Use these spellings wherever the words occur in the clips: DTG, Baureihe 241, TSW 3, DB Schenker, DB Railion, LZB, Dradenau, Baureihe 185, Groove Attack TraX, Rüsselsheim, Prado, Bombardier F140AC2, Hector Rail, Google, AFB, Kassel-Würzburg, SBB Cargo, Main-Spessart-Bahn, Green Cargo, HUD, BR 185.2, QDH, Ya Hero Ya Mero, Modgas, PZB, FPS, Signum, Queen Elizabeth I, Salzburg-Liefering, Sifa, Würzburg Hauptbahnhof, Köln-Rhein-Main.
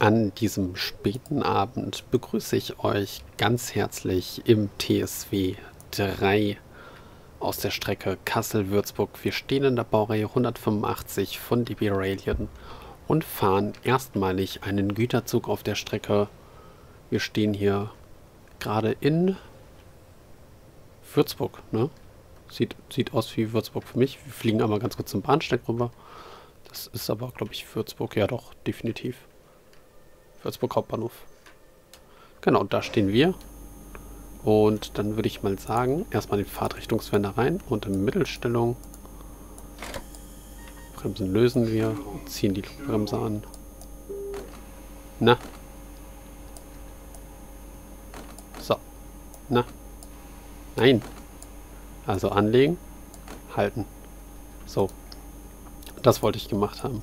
An diesem späten Abend begrüße ich euch ganz herzlich im TSW 3 aus der Strecke Kassel-Würzburg. Wir stehen in der Baureihe 185 von DB Railion und fahren erstmalig einen Güterzug auf der Strecke. Wir stehen hier gerade in Würzburg, ne? Sieht aus wie Würzburg für mich. Wir fliegen einmal ganz kurz zum Bahnsteig rüber. Das ist aber, glaube ich, Würzburg. Ja doch, definitiv. Würzburg Hauptbahnhof. Genau, da stehen wir. Und dann würde ich mal sagen, erstmal den Fahrtrichtungswender rein und in Mittelstellung. Bremsen lösen wir und ziehen die Bremse an. Na. So. Na. Nein. Also anlegen, halten. So. Das wollte ich gemacht haben.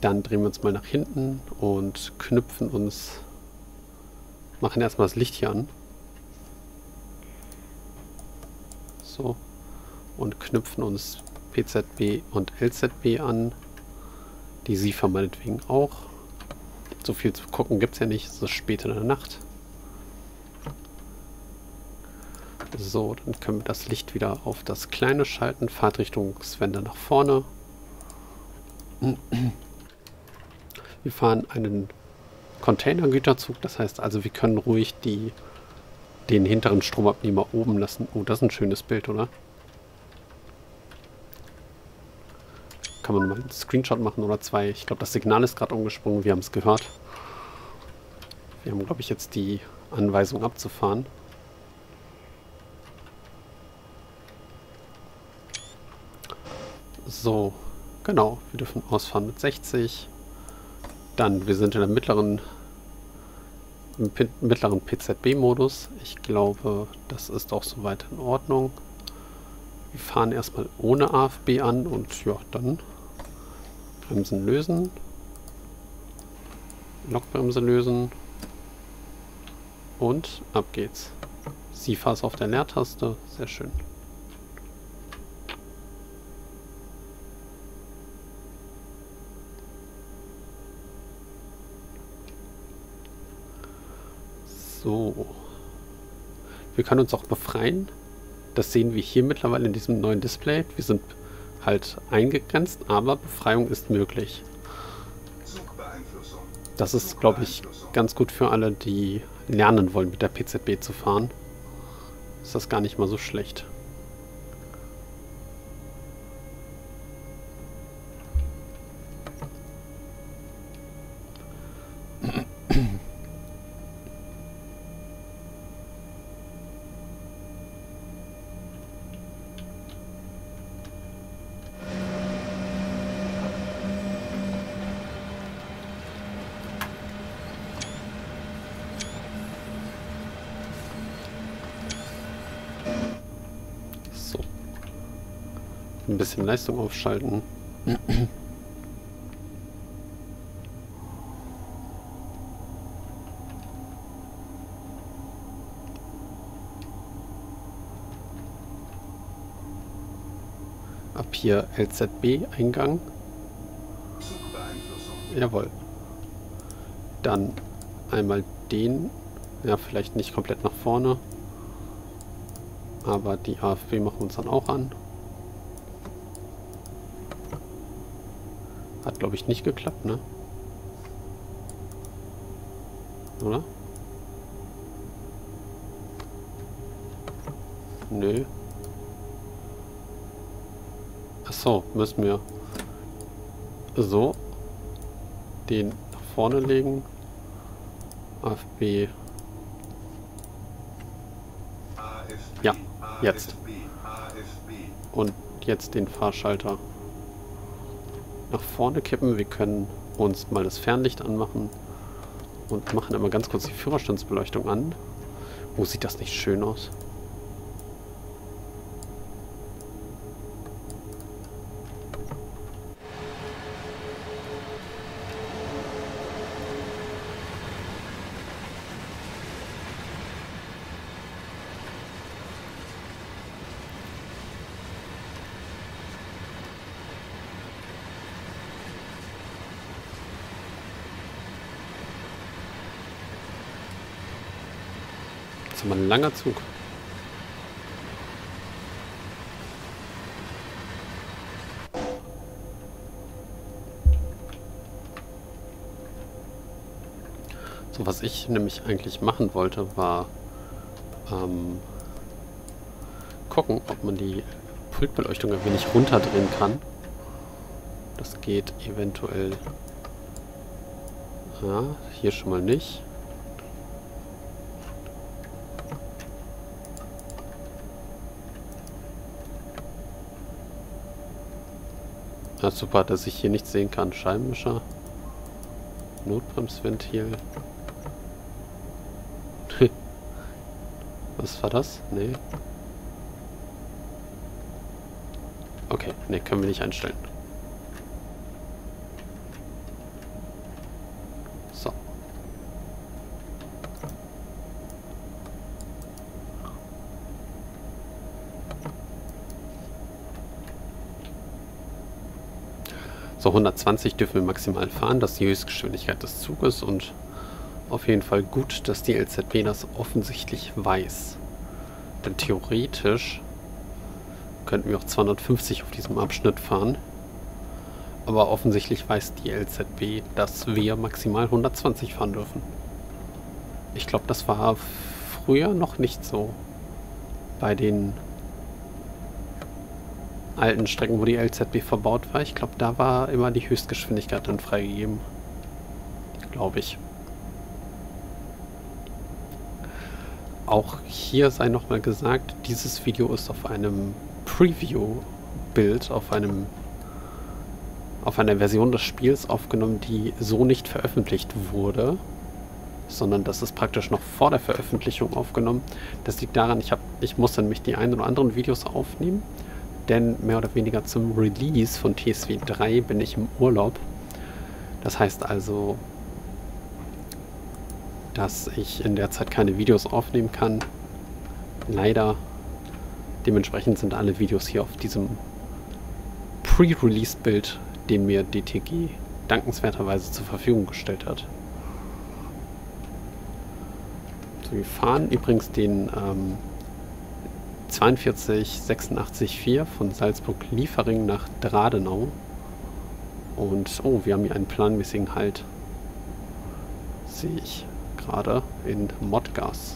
Dann drehen wir uns mal nach hinten und knüpfen uns. Machen erstmal das Licht hier an. So. Und knüpfen uns PZB und LZB an. Die Sifa meinetwegen auch. So viel zu gucken gibt es ja nicht. Es ist spät in der Nacht. So, dann können wir das Licht wieder auf das Kleine schalten. Fahrtrichtungswender nach vorne. Wir fahren einen Containergüterzug, das heißt also, wir können ruhig den hinteren Stromabnehmer oben lassen. Oh, das ist ein schönes Bild, oder? Kann man mal einen Screenshot machen oder zwei. Ich glaube, das Signal ist gerade umgesprungen, wir haben es gehört. Wir haben, glaube ich, jetzt die Anweisung abzufahren. So, genau, wir dürfen ausfahren mit 60. Dann, wir sind in der mittleren PZB-Modus. Ich glaube, das ist auch soweit in Ordnung. Wir fahren erstmal ohne AFB an und ja, dann Bremsen lösen. Lokbremse lösen. Und ab geht's. Sifa ist auf der Leertaste. Sehr schön. So. Wir können uns auch befreien. Das sehen wir hier mittlerweile in diesem neuen Display. Wir sind halt eingegrenzt, aber Befreiung ist möglich. Das ist, glaube ich, ganz gut für alle, die lernen wollen, mit der PZB zu fahren. Ist das gar nicht mal so schlecht. Ein bisschen Leistung aufschalten. Ab hier LZB-Eingang. Jawohl. Dann einmal den. Ja, vielleicht nicht komplett nach vorne. Aber die AFB machen wir uns dann auch an. Hat, glaube ich, nicht geklappt, ne? Oder? Nö. Achso, müssen wir so den nach vorne legen. AFB. Ja, jetzt. Und jetzt den Fahrschalter nach vorne kippen. Wir können uns mal das Fernlicht anmachen und machen einmal ganz kurz die Führerstandsbeleuchtung an. Oh, sieht das nicht schön aus? ist aber ein langer Zug. So, was ich nämlich eigentlich machen wollte, war gucken, ob man die Pultbeleuchtung ein wenig runterdrehen kann. Das geht eventuell... Ja, hier schon mal nicht. Ja, super, dass ich hier nichts sehen kann. Scheibenwischer, Notbremsventil. Was war das? Nee. Okay, nee, können wir nicht einstellen. So. So, 120 dürfen wir maximal fahren, das ist die Höchstgeschwindigkeit des Zuges und auf jeden Fall gut, dass die LZB das offensichtlich weiß. Denn theoretisch könnten wir auch 250 auf diesem Abschnitt fahren. Aber offensichtlich weiß die LZB, dass wir maximal 120 fahren dürfen. Ich glaube, das war früher noch nicht so. Bei den alten Strecken, wo die LZB verbaut war. Ich glaube, da war immer die Höchstgeschwindigkeit dann freigegeben. Glaube ich. Auch hier sei nochmal gesagt, dieses Video ist auf einem Preview-Bild, auf einer Version des Spiels aufgenommen, die so nicht veröffentlicht wurde, sondern das ist praktisch noch vor der Veröffentlichung aufgenommen. Das liegt daran, ich muss dann mich die ein oder anderen Videos aufnehmen, denn mehr oder weniger zum Release von TSW 3 bin ich im Urlaub. Das heißt also, dass ich in der Zeit keine Videos aufnehmen kann. Leider. Dementsprechend sind alle Videos hier auf diesem Pre-Release-Bild, den mir DTG dankenswerterweise zur Verfügung gestellt hat. So, wir fahren übrigens den 42864 von Salzburg-Liefering nach Dradenau. Und oh, wir haben hier einen planmäßigen Halt. Sehe ich gerade in Modgas.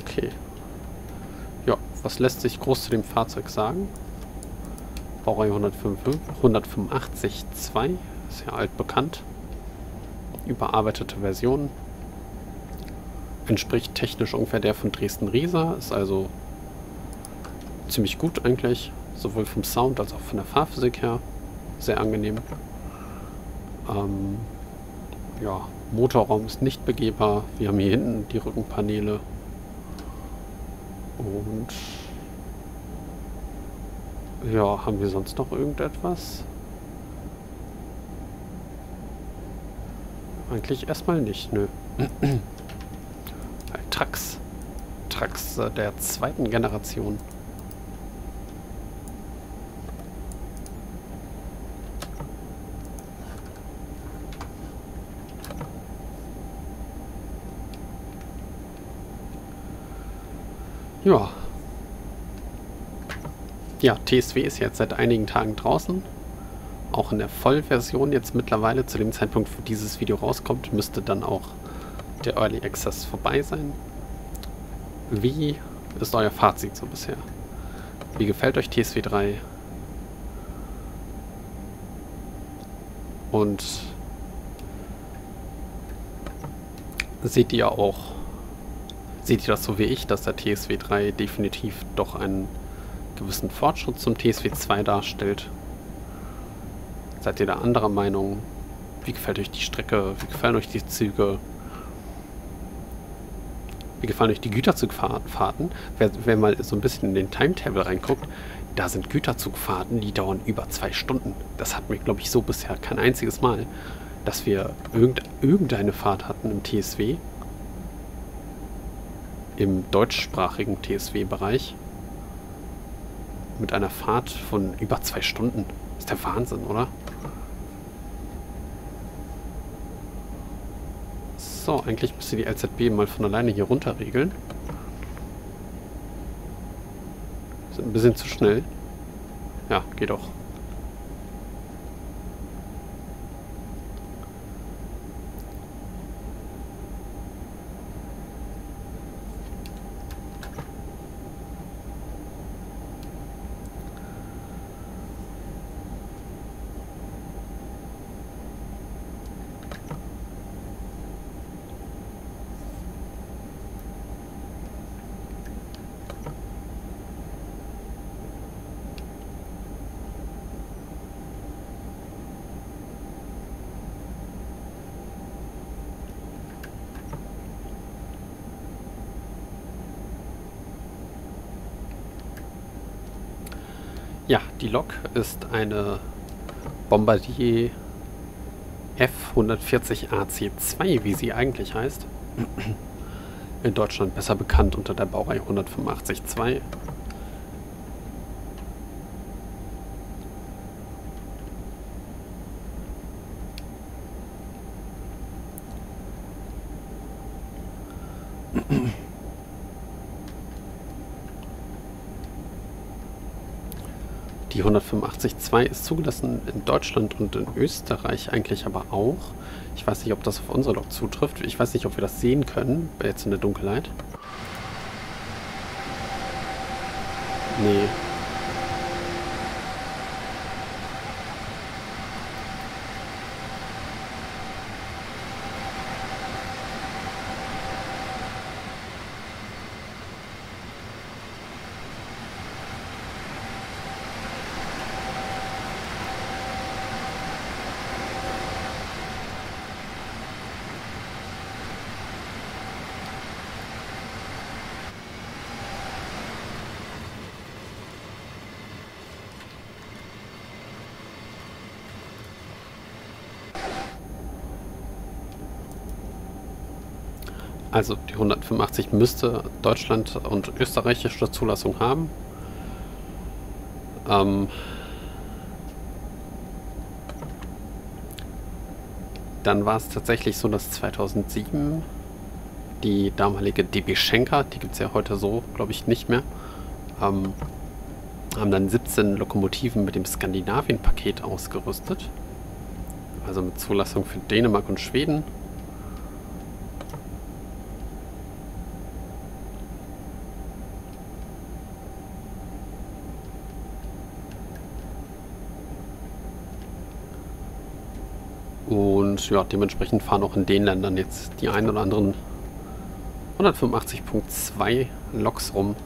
Okay. Ja, was lässt sich groß zu dem Fahrzeug sagen? Baureihe 185-2, ist ja altbekannt. Überarbeitete Version. Entspricht technisch ungefähr der von Dresden-Riesa, ist also ziemlich gut eigentlich. Sowohl vom Sound als auch von der Fahrphysik her. Sehr angenehm. Ja, Motorraum ist nicht begehbar. Wir haben hier hinten die Rückenpaneele. Und ja, haben wir sonst noch irgendetwas? Eigentlich erstmal nicht, nö. Trax der zweiten Generation. Ja. Ja, TSW ist jetzt seit einigen Tagen draußen. Auch in der Vollversion jetzt mittlerweile. Zu dem Zeitpunkt, wo dieses Video rauskommt, müsste dann auch der Early Access vorbei sein. Wie ist euer Fazit so bisher? Wie gefällt euch TSW 3? Und seht ihr das so wie ich, dass der TSW 3 definitiv doch einen gewissen Fortschritt zum TSW 2 darstellt? Seid ihr da anderer Meinung? Wie gefällt euch die Strecke? Wie gefallen euch die Züge? Wie gefallen euch die Güterzugfahrten? Wer mal so ein bisschen in den Timetable reinguckt, da sind Güterzugfahrten, die dauern über 2 Stunden. Das hat mir, glaube ich, so bisher kein einziges Mal, dass wir irgendeine Fahrt hatten im TSW. Im deutschsprachigen TSW-Bereich mit einer Fahrt von über 2 Stunden. Ist der Wahnsinn, oder? So, eigentlich müsste die LZB mal von alleine hier runter regeln. Sind ein bisschen zu schnell. Ja, geht auch. Ja, die Lok ist eine Bombardier F140AC2, wie sie eigentlich heißt. In Deutschland besser bekannt unter der Baureihe 185-2. Die 185.2 ist zugelassen in Deutschland und in Österreich eigentlich aber auch. Ich weiß nicht, ob das auf unsere Lok zutrifft. Ich weiß nicht, ob wir das sehen können, jetzt in der Dunkelheit. Nee. Also die 185 müsste Deutschland und österreichische Zulassung haben. Dann war es tatsächlich so, dass 2007 die damalige DB Schenker, die gibt es ja heute so, glaube ich, nicht mehr, haben dann 17 Lokomotiven mit dem Skandinavien-Paket ausgerüstet. Also mit Zulassung für Dänemark und Schweden. Und ja, dementsprechend fahren auch in den Ländern jetzt die ein oder anderen 185.2 Loks rum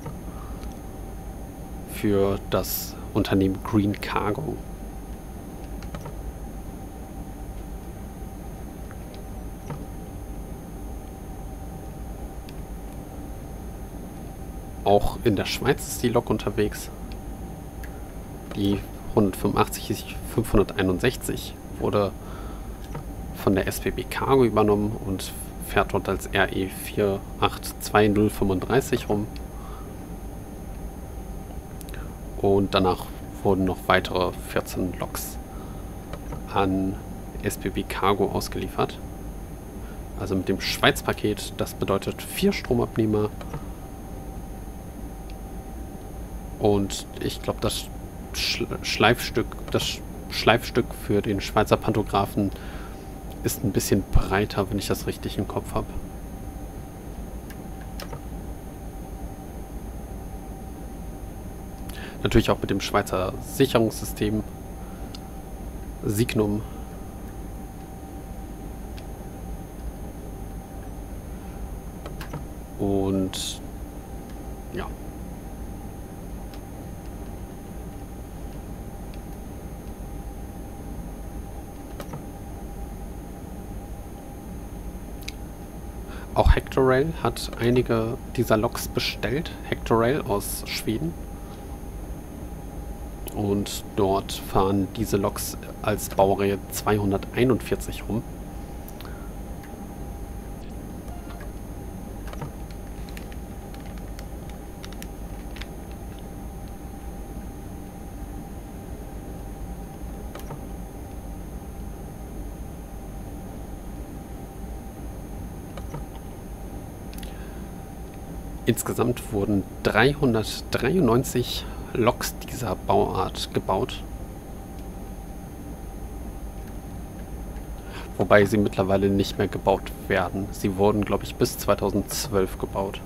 für das Unternehmen Green Cargo. Auch in der Schweiz ist die Lok unterwegs. Die 185.561 wurde von der SBB Cargo übernommen und fährt dort als RE 482035 rum. Und danach wurden noch weitere 14 Loks an SBB Cargo ausgeliefert. Also mit dem Schweiz-Paket, das bedeutet 4 Stromabnehmer. Und ich glaube, das Schleifstück für den Schweizer Pantographen ist ein bisschen breiter, wenn ich das richtig im Kopf habe. Natürlich auch mit dem Schweizer Sicherungssystem Signum. Und ja. Auch Hector Rail hat einige dieser Loks bestellt. Hector Rail aus Schweden. Und dort fahren diese Loks als Baureihe 241 rum. Insgesamt wurden 393 Loks dieser Bauart gebaut. Wobei sie mittlerweile nicht mehr gebaut werden. Sie wurden, glaube ich, bis 2012 gebaut.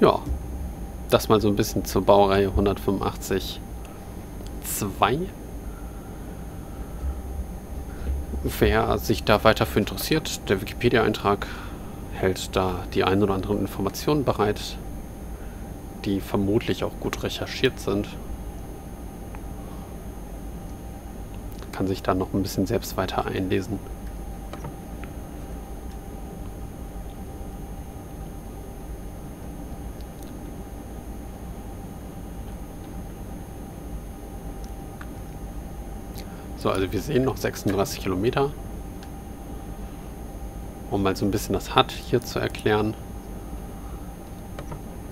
Ja, das mal so ein bisschen zur Baureihe 185-2. Wer sich da weiter für interessiert, der Wikipedia-Eintrag hält da die ein oder anderen Informationen bereit, die vermutlich auch gut recherchiert sind. Kann sich da noch ein bisschen selbst weiter einlesen. So, also wir sehen noch 36 Kilometer. Um mal so ein bisschen das HUD hier zu erklären.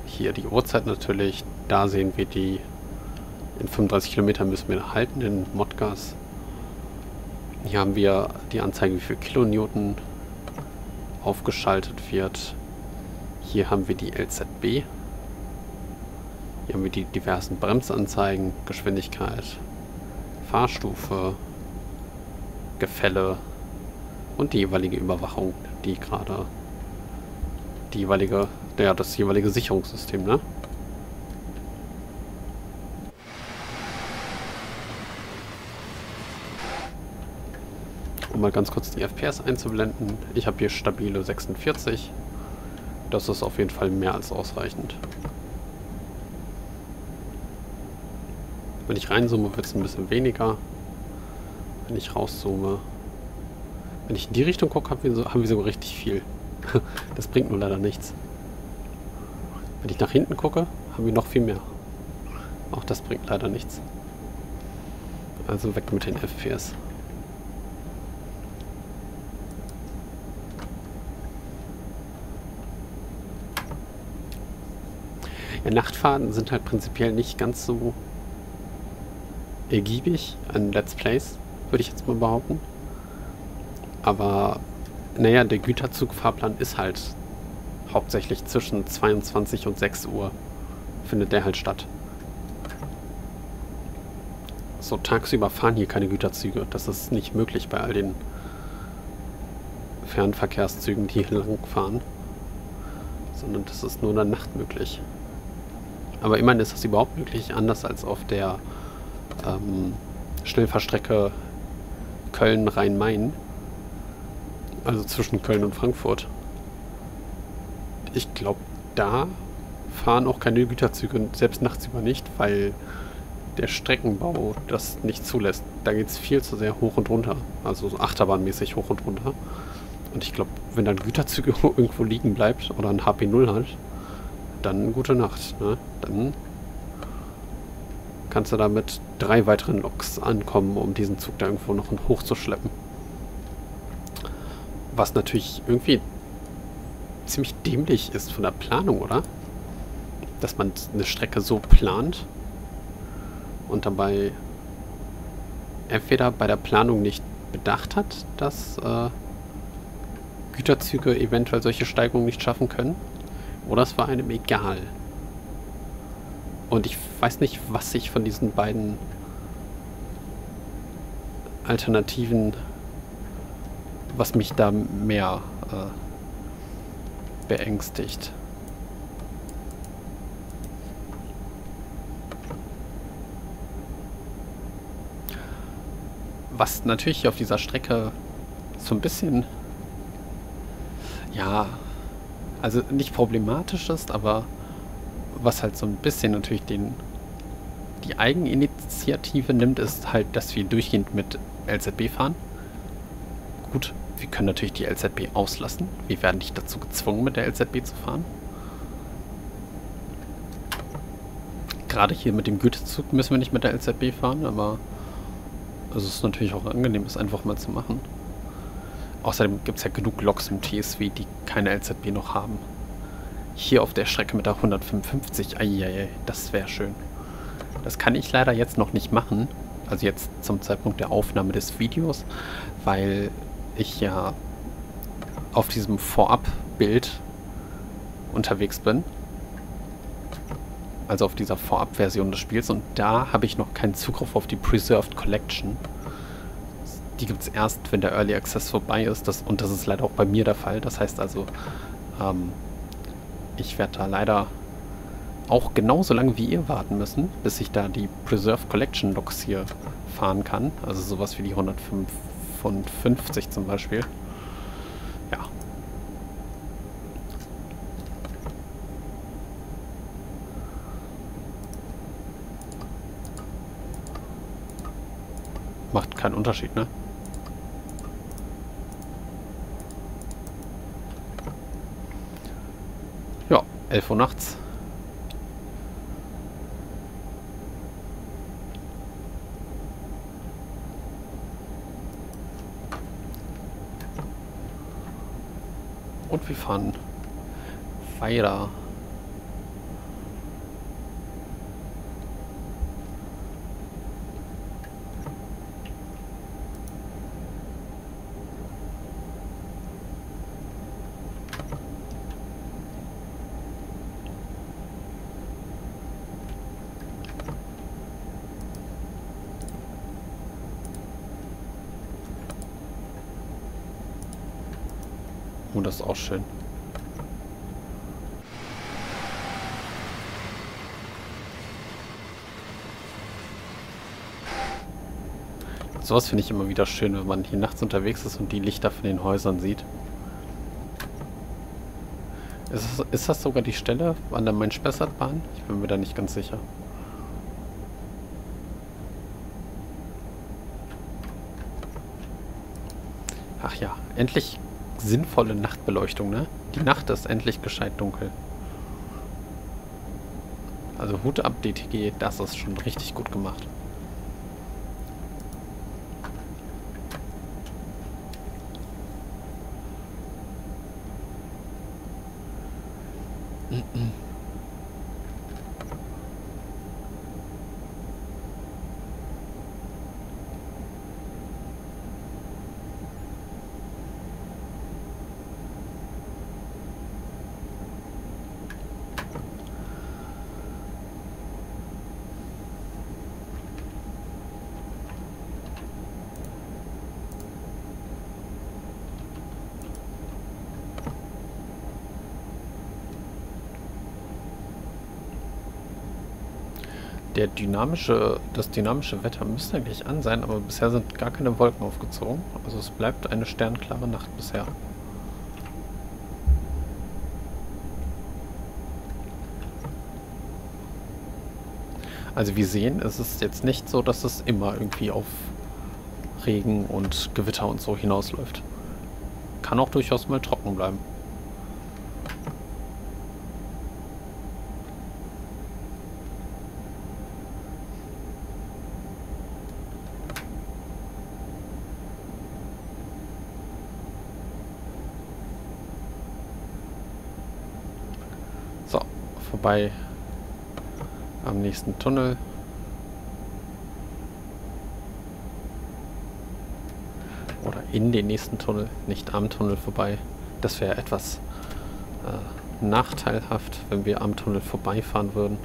Hier die Uhrzeit natürlich. Da sehen wir die. In 35 Kilometern müssen wir halten in Modgas. Hier haben wir die Anzeige, wie viel Kilonewton aufgeschaltet wird. Hier haben wir die LZB. Hier haben wir die diversen Bremsanzeigen, Geschwindigkeit, Fahrstufe, Gefälle und die jeweilige Überwachung, die gerade das jeweilige Sicherungssystem, ne? Um mal ganz kurz die FPS einzublenden. Ich habe hier stabile 46. Das ist auf jeden Fall mehr als ausreichend. Wenn ich reinzoome, wird es ein bisschen weniger. Wenn ich rauszoome. Wenn ich in die Richtung gucke, haben wir sogar richtig viel. Das bringt nur leider nichts. Wenn ich nach hinten gucke, haben wir noch viel mehr. Auch das bringt leider nichts. Also weg mit den FPS. Ja, Nachtfahrten sind halt prinzipiell nicht ganz so ergiebig an Let's Plays, würde ich jetzt mal behaupten. Aber, naja, der Güterzugfahrplan ist halt hauptsächlich zwischen 22 und 6 Uhr findet der halt statt. So, tagsüber fahren hier keine Güterzüge. Das ist nicht möglich bei all den Fernverkehrszügen, die hier lang fahren. Sondern das ist nur in der Nacht möglich. Aber immerhin ist das überhaupt möglich, anders als auf der Schnellfahrstrecke Köln-Rhein-Main, also zwischen Köln und Frankfurt. Ich glaube, da fahren auch keine Güterzüge, selbst nachts über nicht, weil der Streckenbau das nicht zulässt. Da geht es viel zu sehr hoch und runter, also so achterbahnmäßig hoch und runter. Und ich glaube, wenn dann Güterzüge irgendwo liegen bleibt oder ein HP0 hat, dann gute Nacht, ne? Dann kannst du da mit 3 weiteren Loks ankommen, um diesen Zug da irgendwo noch hochzuschleppen. Was natürlich irgendwie ziemlich dämlich ist von der Planung, oder? Dass man eine Strecke so plant und dabei entweder bei der Planung nicht bedacht hat, dass Güterzüge eventuell solche Steigungen nicht schaffen können, oder es war einem egal. Und ich weiß nicht, was ich von diesen beiden Alternativen, was mich da mehr beängstigt. Was natürlich auf dieser Strecke so ein bisschen ja, also nicht problematisch ist, aber was halt so ein bisschen natürlich die Eigeninitiative nimmt, ist halt, dass wir durchgehend mit LZB fahren. Gut, wir können natürlich die LZB auslassen. Wir werden nicht dazu gezwungen, mit der LZB zu fahren. Gerade hier mit dem Güterzug müssen wir nicht mit der LZB fahren, aber es ist natürlich auch angenehm, es einfach mal zu machen. Außerdem gibt es ja genug Loks im TSW, die keine LZB noch haben. Hier auf der Strecke mit der 155, eieiei, das wäre schön. Das kann ich leider jetzt noch nicht machen, also jetzt zum Zeitpunkt der Aufnahme des Videos, weil ich ja auf diesem Vorabbild unterwegs bin. Also auf dieser Vorabversion des Spiels, und da habe ich noch keinen Zugriff auf die Preserved Collection. Die gibt es erst, wenn der Early Access vorbei ist, und das ist leider auch bei mir der Fall. Das heißt also, ich werde da leider auch genauso lange wie ihr warten müssen, bis ich da die Preserved Collection Loks hier fahren kann. Also sowas wie die 155 zum Beispiel. Ja. Macht keinen Unterschied, ne? Ja, 11 Uhr nachts. Und wir fahren weiter. Und das ist auch schön. Sowas finde ich immer wieder schön, wenn man hier nachts unterwegs ist und die Lichter von den Häusern sieht. Ist das sogar die Stelle an der Main-Spessart-Bahn? Ich bin mir da nicht ganz sicher. Ach ja, endlich sinnvolle Nachtbeleuchtung, ne? Die Nacht ist endlich gescheit dunkel. Also Hut ab DTG, das ist schon richtig gut gemacht. Das dynamische Wetter müsste eigentlich an sein, aber bisher sind gar keine Wolken aufgezogen. Also es bleibt eine sternklare Nacht bisher. Also wir sehen, es ist jetzt nicht so, dass es immer irgendwie auf Regen und Gewitter und so hinausläuft. Kann auch durchaus mal trocken bleiben. Vorbei am nächsten Tunnel. Oder in den nächsten Tunnel, nicht am Tunnel vorbei. Das wäre etwas nachteilhaft, wenn wir am Tunnel vorbeifahren würden.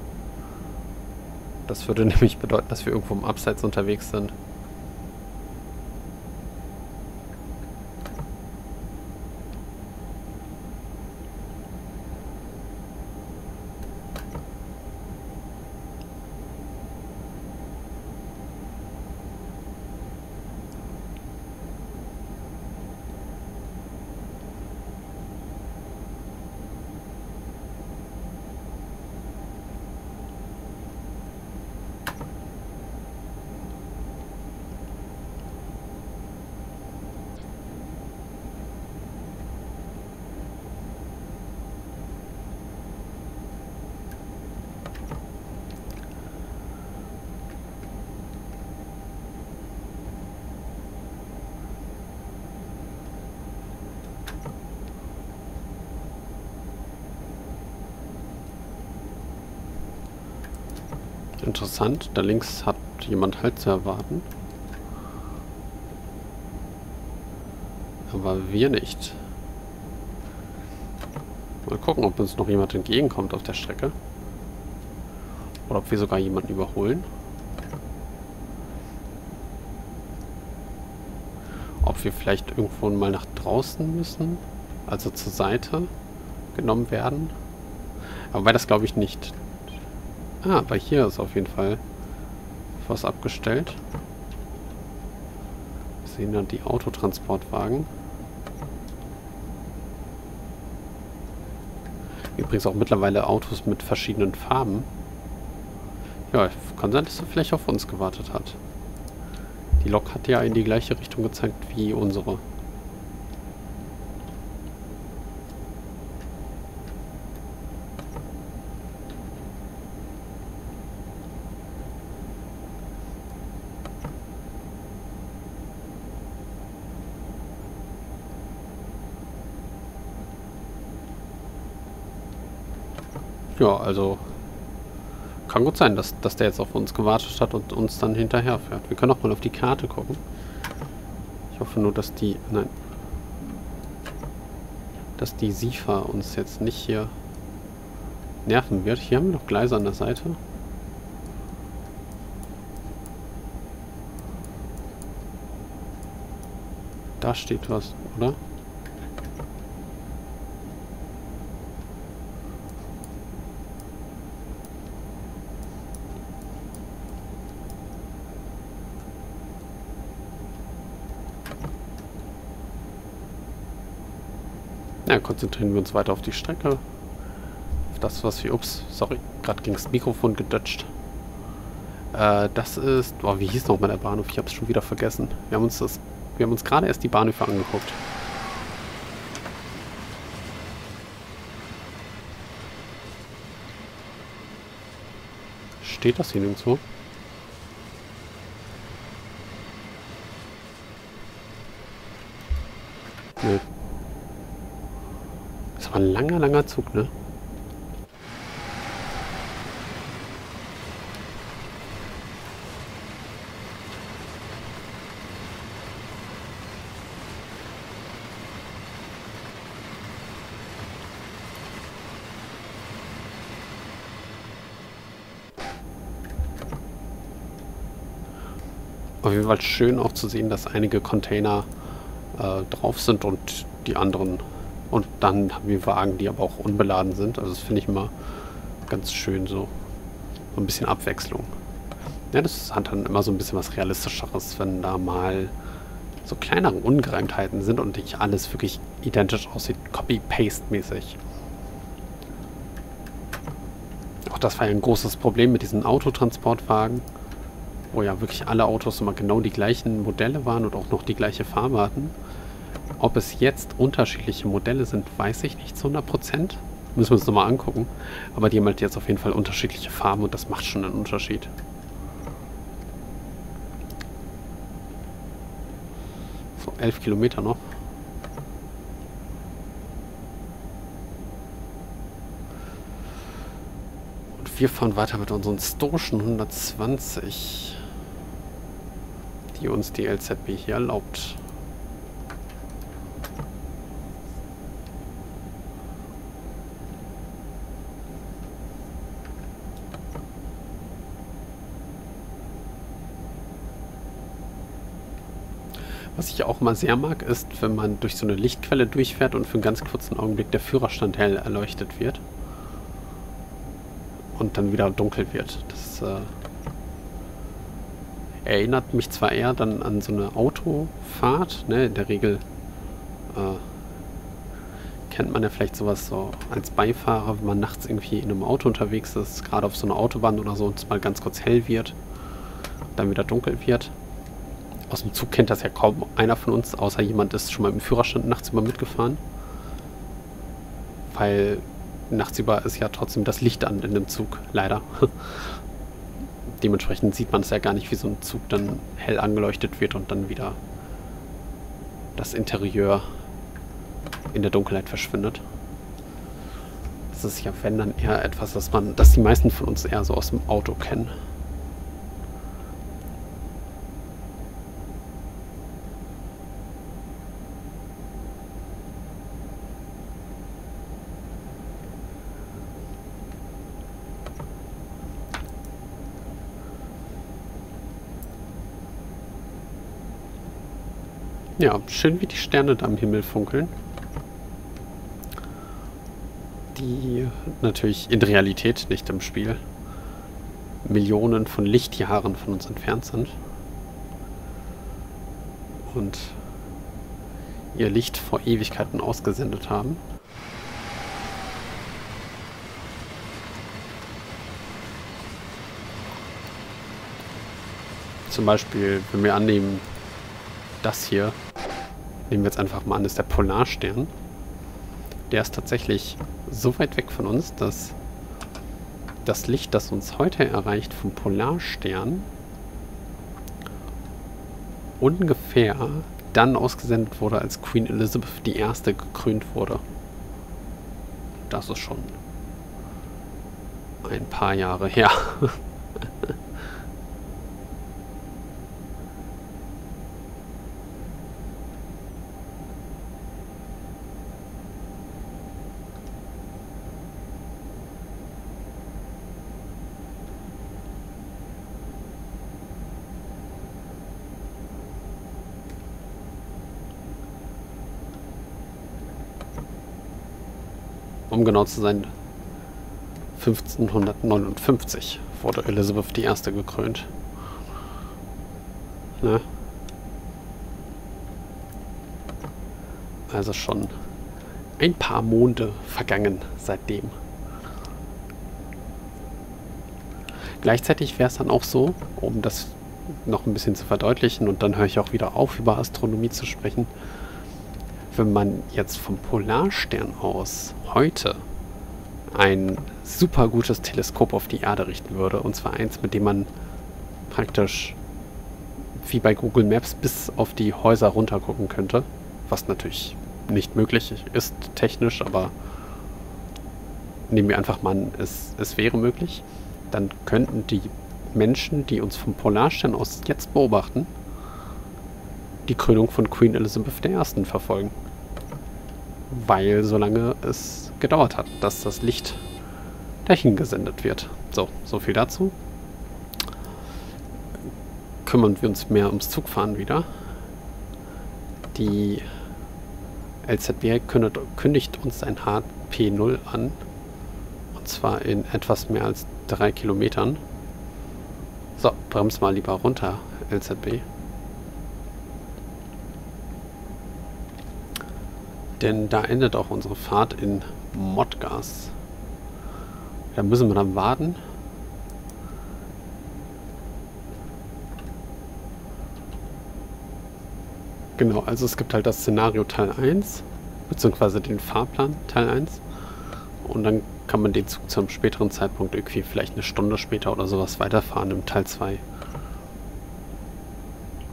Das würde nämlich bedeuten, dass wir irgendwo im Abseits unterwegs sind. interessant. Da links hat jemand Halt zu erwarten. Aber wir nicht. Mal gucken, ob uns noch jemand entgegenkommt auf der Strecke. Oder ob wir sogar jemanden überholen. Ob wir vielleicht irgendwo mal nach draußen müssen. Also zur Seite genommen werden. Aber das glaube ich nicht. Ah, aber hier ist auf jeden Fall was abgestellt. Wir sehen dann die Autotransportwagen. Übrigens auch mittlerweile Autos mit verschiedenen Farben. Ja, kann sein, dass er vielleicht auf uns gewartet hat. Die Lok hat ja in die gleiche Richtung gezeigt wie unsere. Ja, also kann gut sein, dass der jetzt auf uns gewartet hat und uns dann hinterherfährt. Wir können auch mal auf die Karte gucken. Ich hoffe nur, dass die... Nein. Dass die Sifa uns jetzt nicht hier nerven wird. Hier haben wir noch Gleise an der Seite. Da steht was, oder? Ja, konzentrieren wir uns weiter auf die Strecke. Auf das, was wir... Ups, sorry. Gerade ging das Mikrofon gedutscht. Das ist... Boah, wie hieß nochmal der Bahnhof? Ich hab's schon wieder vergessen. Wir haben uns gerade erst die Bahnhöfe angeguckt. Steht das hier nirgendwo? Nö. Das war ein langer, langer Zug, ne? Auf jeden Fall schön auch zu sehen, dass einige Container drauf sind und die anderen... Und dann haben wir Wagen, die aber auch unbeladen sind. Also das finde ich immer ganz schön so. So ein bisschen Abwechslung. Ja, das hat dann immer so ein bisschen was Realistischeres, wenn da mal so kleinere Ungereimtheiten sind und nicht alles wirklich identisch aussieht. Copy-Paste-mäßig. Auch das war ja ein großes Problem mit diesen Autotransportwagen, wo ja wirklich alle Autos immer genau die gleichen Modelle waren und auch noch die gleiche Farbe hatten. Ob es jetzt unterschiedliche Modelle sind, weiß ich nicht zu 100%. Müssen wir uns nochmal angucken. Aber die haben halt jetzt auf jeden Fall unterschiedliche Farben und das macht schon einen Unterschied. So, 11 Kilometer noch. Und wir fahren weiter mit unseren stoischen 120, die uns die LZB hier erlaubt. Was ich auch mal sehr mag, ist, wenn man durch so eine Lichtquelle durchfährt und für einen ganz kurzen Augenblick der Führerstand hell erleuchtet wird. Und dann wieder dunkel wird. Das erinnert mich zwar eher dann an so eine Autofahrt, ne? In der Regel kennt man ja vielleicht sowas so als Beifahrer, wenn man nachts irgendwie in einem Auto unterwegs ist, gerade auf so einer Autobahn oder so, und es mal ganz kurz hell wird, dann wieder dunkel wird. Aus dem Zug kennt das ja kaum einer von uns, außer jemand ist schon mal im Führerstand nachts über mitgefahren. Weil nachts über ist ja trotzdem das Licht an in dem Zug, leider. Dementsprechend sieht man es ja gar nicht, wie so ein Zug dann hell angeleuchtet wird und dann wieder das Interieur in der Dunkelheit verschwindet. Das ist ja, wenn dann eher etwas, das die meisten von uns eher so aus dem Auto kennen. Ja, schön wie die Sterne da am Himmel funkeln. Die natürlich in Realität, nicht im Spiel, Millionen von Lichtjahren von uns entfernt sind. Und ihr Licht vor Ewigkeiten ausgesendet haben. Zum Beispiel, wenn wir annehmen, das hier, nehmen wir jetzt einfach mal an, ist der Polarstern. Der ist tatsächlich so weit weg von uns, dass das Licht, das uns heute erreicht vom Polarstern, ungefähr dann ausgesendet wurde, als Queen Elizabeth I. gekrönt wurde. Das ist schon ein paar Jahre her. Um genau zu sein, 1559 wurde Elizabeth I. gekrönt. Ne? Also schon ein paar Monde vergangen seitdem. Gleichzeitig wäre es dann auch so, um das noch ein bisschen zu verdeutlichen, und dann höre ich auch wieder auf, über Astronomie zu sprechen. Wenn man jetzt vom Polarstern aus heute ein super gutes Teleskop auf die Erde richten würde, und zwar eins, mit dem man praktisch wie bei Google Maps bis auf die Häuser runter gucken könnte, was natürlich nicht möglich ist technisch, aber nehmen wir einfach mal an, es wäre möglich, dann könnten die Menschen, die uns vom Polarstern aus jetzt beobachten, die Krönung von Queen Elizabeth I. verfolgen. Weil so lange es gedauert hat, dass das Licht dahin gesendet wird. So, so viel dazu. Kümmern wir uns mehr ums Zugfahren wieder. Die LZB kündigt uns ein HP0 an. Und zwar in etwas mehr als 3 Kilometern. So, brems mal lieber runter, LZB. Denn da endet auch unsere Fahrt in Modgas. Da müssen wir dann warten. Genau, also es gibt halt das Szenario Teil 1, beziehungsweise den Fahrplan Teil 1. Und dann kann man den Zug zu einem späteren Zeitpunkt, irgendwie vielleicht eine Stunde später oder sowas, weiterfahren im Teil 2.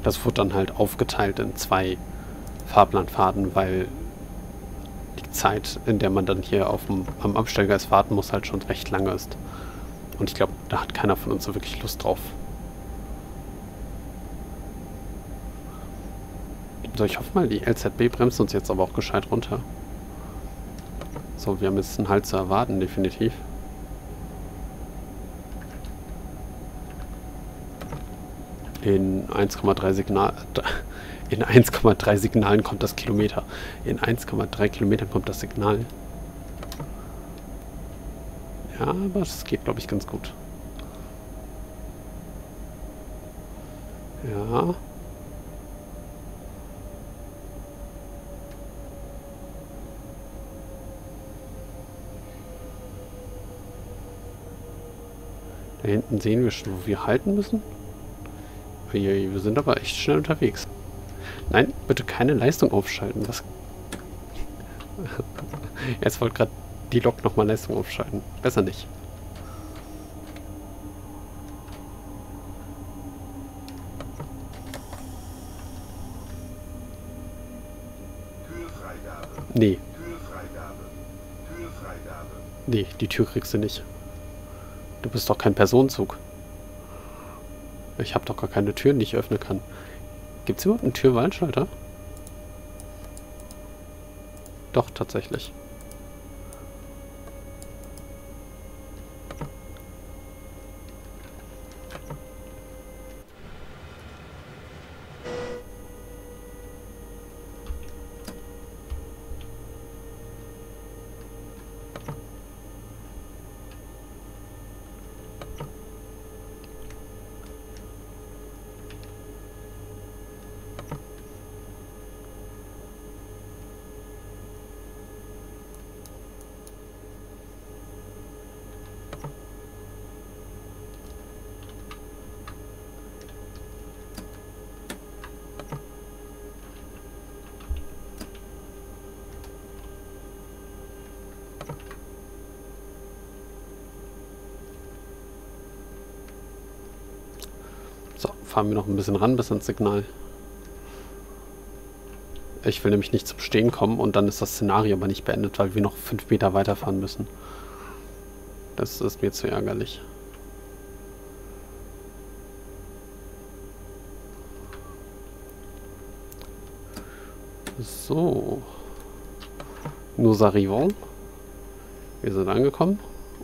Das wurde dann halt aufgeteilt in 2 Fahrplanfahrten, weil die Zeit, in der man dann hier am Abstellgleis warten muss, halt schon recht lange ist. Und ich glaube, da hat keiner von uns so wirklich Lust drauf. So, ich hoffe mal, die LZB bremst uns jetzt aber auch gescheit runter. So, wir haben jetzt einen Halt zu erwarten, definitiv. In 1,3 Signalen kommt das Kilometer. In 1,3 Kilometern kommt das Signal. Ja, aber es geht, glaube ich, ganz gut. Ja. Da hinten sehen wir schon, wo wir halten müssen. Wir sind aber echt schnell unterwegs. Nein, bitte keine Leistung aufschalten. Das jetzt wollte gerade die Lok nochmal Leistung aufschalten. Besser nicht. Türfreigabe. Nee. Türfreigabe. Türfreigabe. Nee, die Tür kriegst du nicht. Du bist doch kein Personenzug. Ich habe doch gar keine Türen, die ich öffnen kann. Gibt es überhaupt einen Tür-Warnschalter? Doch, tatsächlich. fahren wir noch ein bisschen ran bis ans Signal. Ich will nämlich nicht zum Stehen kommen und dann ist das Szenario aber nicht beendet, weil wir noch 5 Meter weiterfahren müssen. Das ist mir zu ärgerlich. So. Nous arrivons. Wir sind angekommen.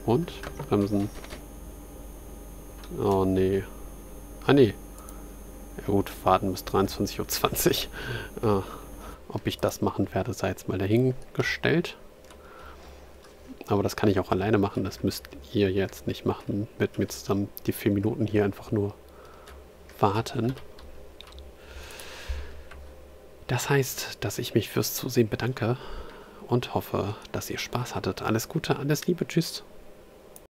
Und bremsen. Oh nee. Ah nee. Ja gut, warten bis 23:20 Uhr. Ob ich das machen werde, sei jetzt mal dahingestellt. Aber das kann ich auch alleine machen. Das müsst ihr jetzt nicht machen. Mit mir zusammen die 4 Minuten hier einfach nur warten. Das heißt, dass ich mich fürs Zusehen bedanke und hoffe, dass ihr Spaß hattet. Alles Gute, alles Liebe, tschüss.